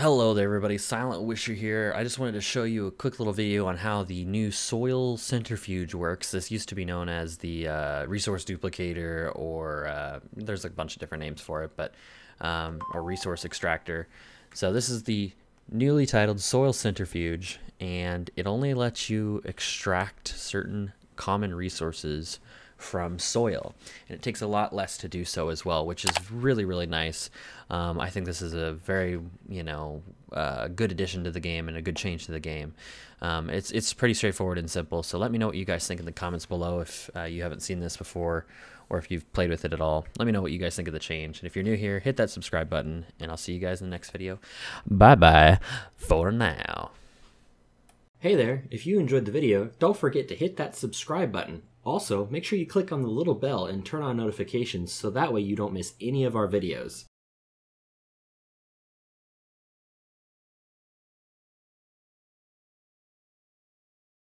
Hello there everybody, Silentwisher here. I just wanted to show you a quick little video on how the new Soil Centrifuge works. This used to be known as the Resource Duplicator, or there's a bunch of different names for it, but or Resource Extractor. So this is the newly titled Soil Centrifuge, and it only lets you extract certain common resources from soil, and it takes a lot less to do so as well, which is really nice. I think this is a very good addition to the game and a good change to the game. It's pretty straightforward and simple, so let me know what you guys think in the comments below if you haven't seen this before, or if you've played with it at all. Let me know what you guys think of the change, and if you're new here, hit that subscribe button, and I'll see you guys in the next video. Bye bye for now. Hey there, if you enjoyed the video, don't forget to hit that subscribe button. Also, make sure you click on the little bell and turn on notifications so that way you don't miss any of our videos.